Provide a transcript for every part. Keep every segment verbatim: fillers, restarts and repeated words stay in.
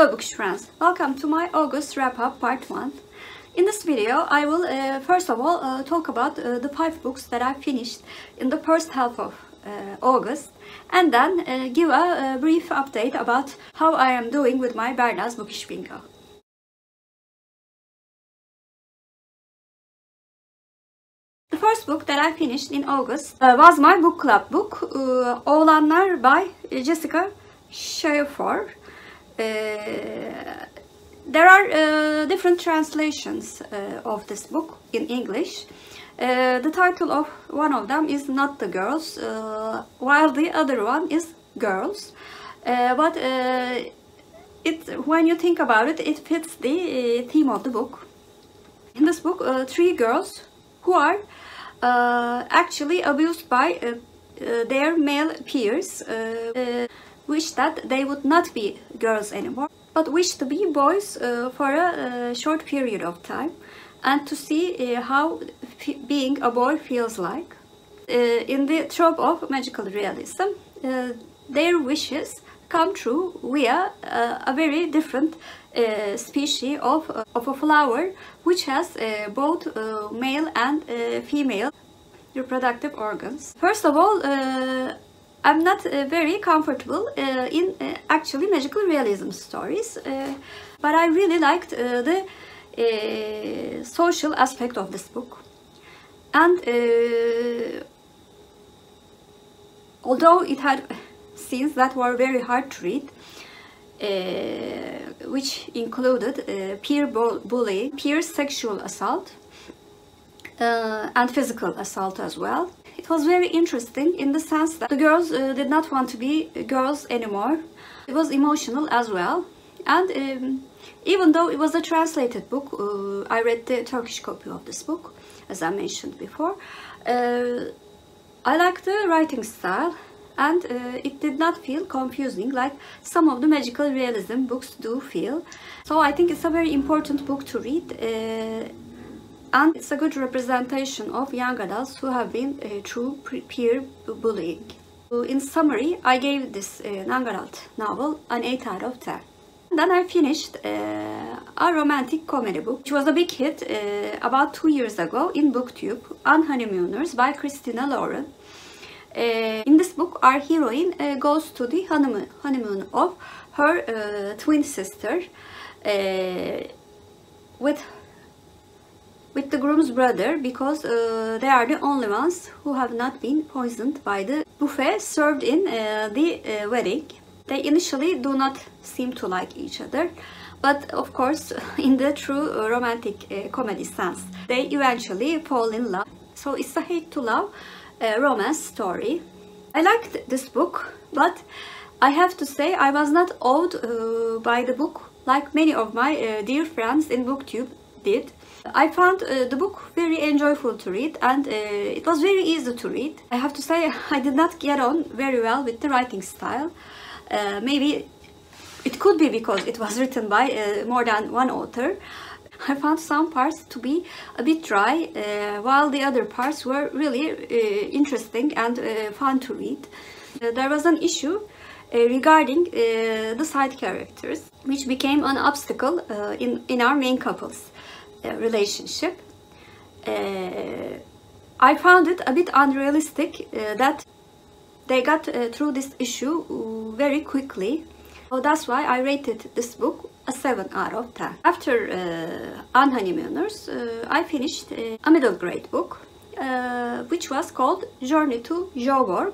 Hello bookish friends, welcome to my August wrap-up part one. In this video I will uh, first of all uh, talk about uh, the five books that I finished in the first half of uh, August, and then uh, give a, a brief update about how I am doing with my Berna's Bookish Bingo. The first book that I finished in August uh, was my book club book, uh, Oğlanlar by Jessica Schiefauer. Uh, there are uh, different translations uh, of this book in English. Uh, the title of one of them is Not the Girls, uh, while the other one is Girls. Uh, but uh, it, when you think about it, it fits the uh, theme of the book. In this book, uh, three girls who are uh, actually abused by uh, uh, their male peers. Uh, uh, wish that they would not be girls anymore, but wish to be boys uh, for a uh, short period of time, and to see uh, how being a boy feels like. Uh, in the trope of magical realism, uh, their wishes come true via uh, a very different uh, species of, uh, of a flower, which has uh, both uh, male and uh, female reproductive organs. First of all, uh, I'm not uh, very comfortable uh, in uh, actually magical realism stories, uh, but I really liked uh, the uh, social aspect of this book. And uh, although it had scenes that were very hard to read, uh, which included uh, peer bullying, peer sexual assault, uh, and physical assault as well, it was very interesting in the sense that the girls uh, did not want to be girls anymore. It was emotional as well. And um, even though it was a translated book, uh, I read the Turkish copy of this book, as I mentioned before. Uh, I liked the writing style, and uh, it did not feel confusing like some of the magical realism books do feel. So I think it's a very important book to read. Uh, And it's a good representation of young adults who have been uh, through peer bullying. In summary, I gave this uh, young adult novel an eight out of ten. Then I finished uh, a romantic comedy book, which was a big hit uh, about two years ago in BookTube, Unhoneymooners by Christina Lauren. Uh, in this book, our heroine uh, goes to the honeymoon, honeymoon of her uh, twin sister uh, with with the groom's brother, because uh, they are the only ones who have not been poisoned by the buffet served in uh, the uh, wedding. They initially do not seem to like each other, but of course, in the true uh, romantic uh, comedy sense, they eventually fall in love. So it's a hate to love uh, romance story. I liked this book, but I have to say I was not awed uh, by the book like many of my uh, dear friends in BookTube did. I found uh, the book very enjoyable to read, and uh, it was very easy to read. I have to say I did not get on very well with the writing style. Uh, maybe it could be because it was written by uh, more than one author. I found some parts to be a bit dry, uh, while the other parts were really uh, interesting and uh, fun to read. Uh, there was an issue uh, regarding uh, the side characters, which became an obstacle uh, in, in our main couples. Uh, relationship. Uh, I found it a bit unrealistic uh, that they got uh, through this issue very quickly. So that's why I rated this book a seven out of ten. After uh, Unhoneymooners, uh, I finished uh, a middle grade book, uh, which was called Journey to Jo'burg,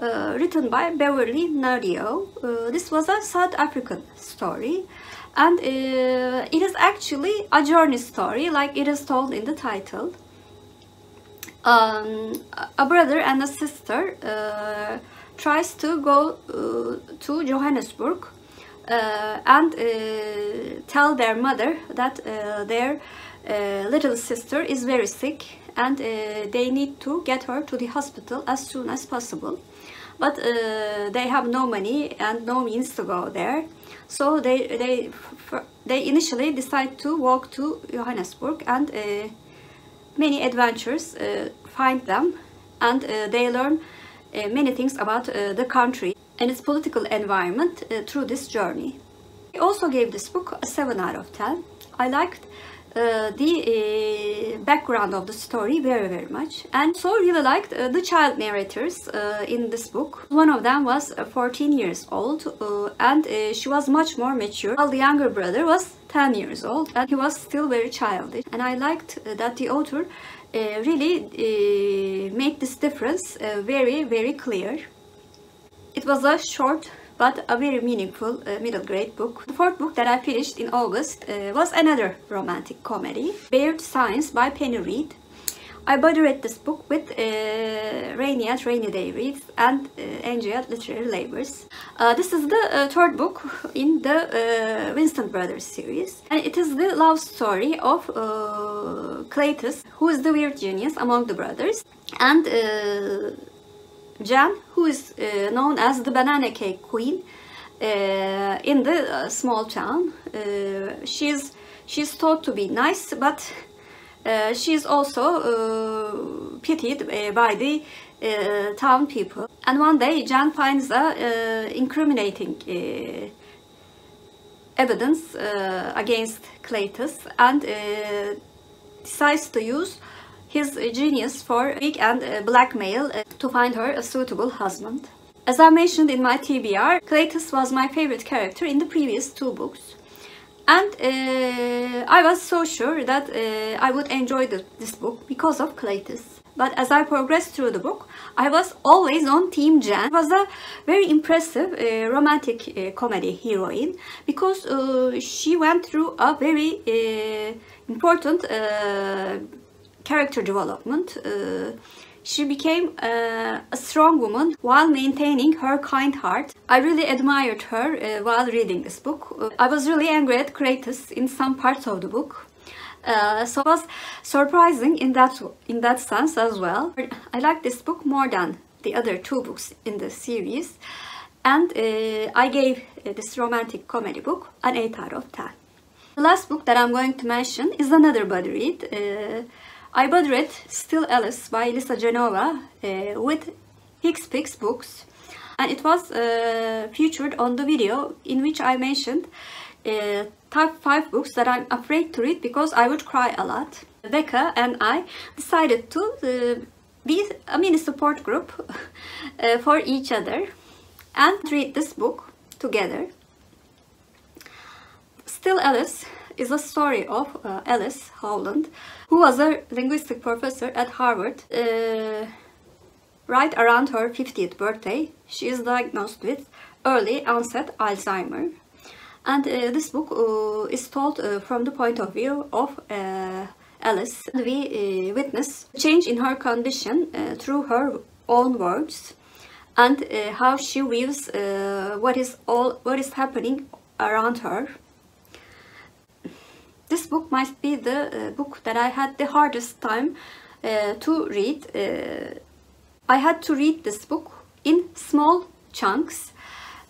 uh, written by Beverley Naidoo. Uh, this was a South African story. And uh, it is actually a journey story, like it is told in the title. Um, a brother and a sister uh, tries to go uh, to Johannesburg uh, and uh, tell their mother that uh, their uh, little sister is very sick, and uh, they need to get her to the hospital as soon as possible. But uh, they have no money and no means to go there, so they they they initially decide to walk to Johannesburg, and uh, many adventures uh, find them, and uh, they learn uh, many things about uh, the country and its political environment uh, through this journey. I also gave this book a seven out of ten. I liked uh, the uh, background of the story very very much, and so really liked uh, the child narrators uh, in this book. One of them was uh, fourteen years old uh, and uh, she was much more mature, while the younger brother was ten years old and he was still very childish. And I liked uh, that the author Uh, really uh, make this difference uh, very very clear. It was a short but a very meaningful uh, middle grade book. The fourth book that I finished in August uh, was another romantic comedy, Beard Science by Penny Reid. I body read this book with uh, Rainy at Rainy Day Reads and uh, Angie at Literary Labours. Uh, this is the uh, third book in the uh, Winston Brothers series, and it is the love story of uh, Cletus, who is the weird genius among the brothers, and uh, Jan, who is uh, known as the Banana Cake Queen uh, in the uh, small town. Uh, she's, she's thought to be nice, but Uh, she is also uh, pitied uh, by the uh, town people. And one day Jan finds a uh, incriminating uh, evidence uh, against Cletus and uh, decides to use his genius for trick and uh, blackmail uh, to find her a suitable husband. As I mentioned in my T B R, Cletus was my favorite character in the previous two books. And uh, I was so sure that uh, I would enjoy the, this book because of Cletus. But as I progressed through the book, I was always on Team Jan. It was a very impressive uh, romantic uh, comedy heroine, because uh, she went through a very uh, important uh, character development. Uh, She became uh, a strong woman while maintaining her kind heart. I really admired her uh, while reading this book. Uh, I was really angry at Cletus in some parts of the book. Uh, so it was surprising in that, in that sense as well. I like this book more than the other two books in the series. And uh, I gave uh, this romantic comedy book an eight out of ten. The last book that I'm going to mention is another body read. Uh, I body read Still Alice by Lisa Genova uh, with Hicks Picks Books, and it was uh, featured on the video in which I mentioned uh, top five books that I'm afraid to read because I would cry a lot. Becca and I decided to uh, be a mini support group uh, for each other and read this book together. Still Alice is a story of uh, Alice Howland, who was a linguistic professor at Harvard. Uh, right around her fiftieth birthday, she is diagnosed with early onset Alzheimer's. And uh, this book uh, is told uh, from the point of view of uh, Alice. We uh, witness change in her condition uh, through her own words, and uh, how she views uh, what is all what is happening around her. This book might be the uh, book that I had the hardest time uh, to read. Uh, I had to read this book in small chunks,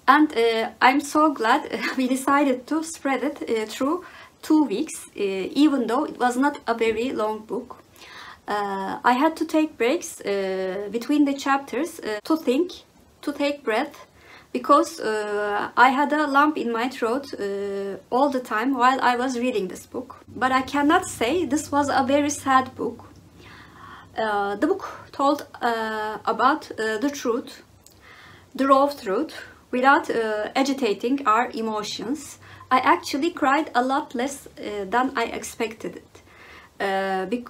and uh, I'm so glad we decided to spread it uh, through two weeks, uh, even though it was not a very long book. Uh, I had to take breaks uh, between the chapters uh, to think, to take breath, because uh, I had a lump in my throat uh, all the time while I was reading this book. But I cannot say this was a very sad book. Uh, the book told uh, about uh, the truth, the raw truth, without uh, agitating our emotions. I actually cried a lot less uh, than I expected it, uh, be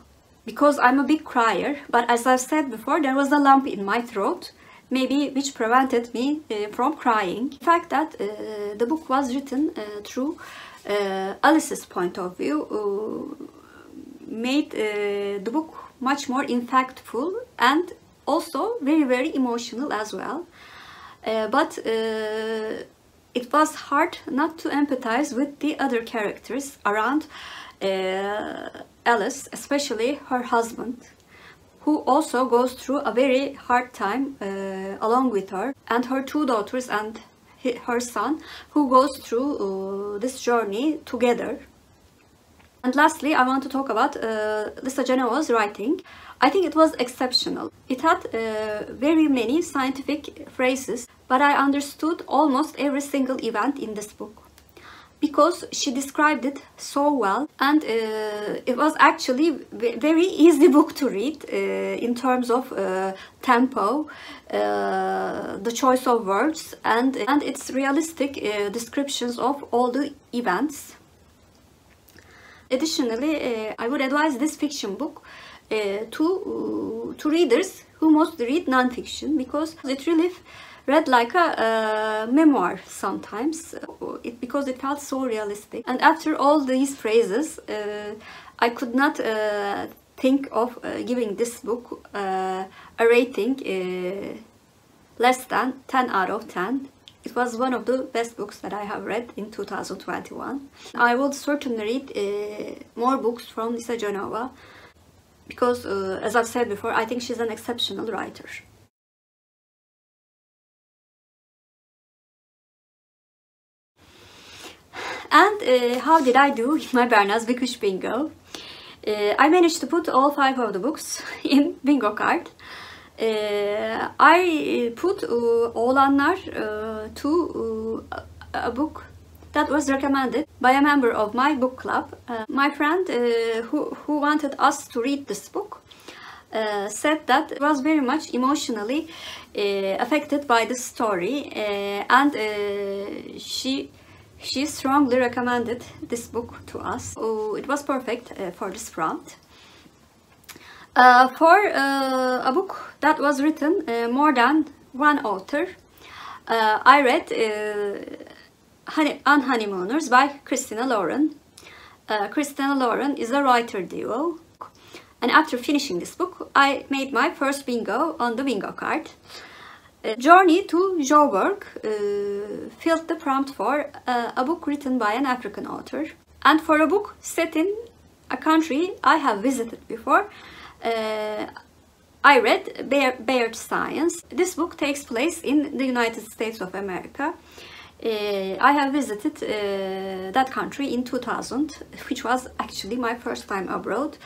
because I'm a big crier. But as I've said before, there was a lump in my throat, maybe which prevented me uh, from crying. The fact that uh, the book was written uh, through uh, Alice's point of view uh, made uh, the book much more impactful and also very very emotional as well. Uh, but uh, it was hard not to empathize with the other characters around uh, Alice, especially her husband, who also goes through a very hard time uh, along with her, and her two daughters and her son, who goes through uh, this journey together. And lastly, I want to talk about uh, Lisa Genova's writing. I think it was exceptional. It had uh, very many scientific phrases, but I understood almost every single event in this book. because she described it so well, and uh, it was actually a very easy book to read uh, in terms of uh, tempo, uh, the choice of words, and, and its realistic uh, descriptions of all the events. Additionally, uh, I would advise this fiction book uh, to, uh, to readers who mostly read non-fiction, because it really read like a uh, memoir sometimes, it, because it felt so realistic. And after all these phrases, uh, I could not uh, think of uh, giving this book uh, a rating uh, less than ten out of ten. It was one of the best books that I have read in two thousand twenty-one. I will certainly read uh, more books from Lisa Genova, because uh, as I've said before, I think she's an exceptional writer. And uh, how did I do in my Berna's Bookish Bingo? Uh, I managed to put all five of the books in bingo card. Uh, I put uh, Oğlanlar uh, to uh, a book that was recommended by a member of my book club. Uh, my friend uh, who, who wanted us to read this book uh, said that it was very much emotionally uh, affected by the story, uh, and uh, she She strongly recommended this book to us. Oh, it was perfect uh, for this prompt. Uh, for uh, a book that was written uh, more than one author, uh, I read uh, Unhoneymooners by Christina Lauren. Uh, Christina Lauren is a writer duo. And after finishing this book, I made my first bingo on the bingo card. Journey to Jo'burg uh, filled the prompt for uh, a book written by an African author, and for a book set in a country I have visited before, uh, I read Beard Science. This book takes place in the United States of America. Uh, I have visited uh, that country in two thousand, which was actually my first time abroad.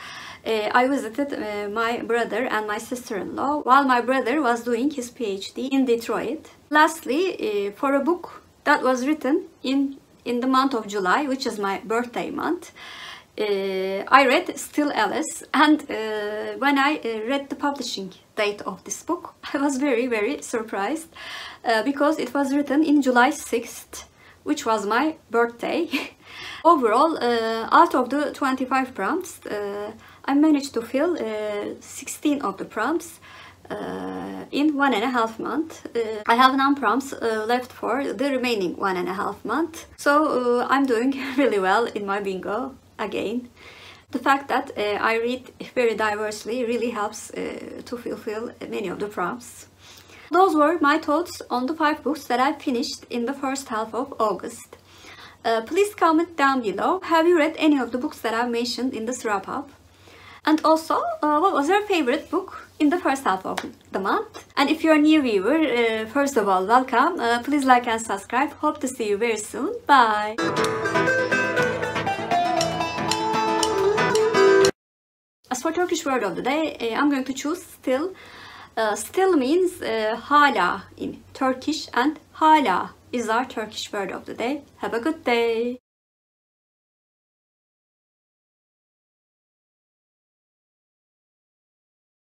Uh, I visited uh, my brother and my sister-in-law while my brother was doing his PhD in Detroit. Lastly, uh, for a book that was written in, in the month of July, which is my birthday month, uh, I read Still Alice, and uh, when I uh, read the publishing date of this book, I was very very surprised uh, because it was written in July sixth, which was my birthday. Overall, uh, out of the twenty-five prompts, uh, I managed to fill uh, sixteen of the prompts uh, in one and a half month. Uh, I have nine prompts uh, left for the remaining one and a half month. So uh, I'm doing really well in my bingo again. The fact that uh, I read very diversely really helps uh, to fulfill many of the prompts. Those were my thoughts on the five books that I finished in the first half of August. Uh, please comment down below, have you read any of the books that I mentioned in this wrap-up? And also, uh, what was your favorite book in the first half of the month? And if you're a new viewer, uh, first of all, welcome. Uh, please like and subscribe. Hope to see you very soon. Bye! As for Turkish word of the day, uh, I'm going to choose still. Uh, still means uh, hala in Turkish, and hala is our Turkish word of the day. Have a good day!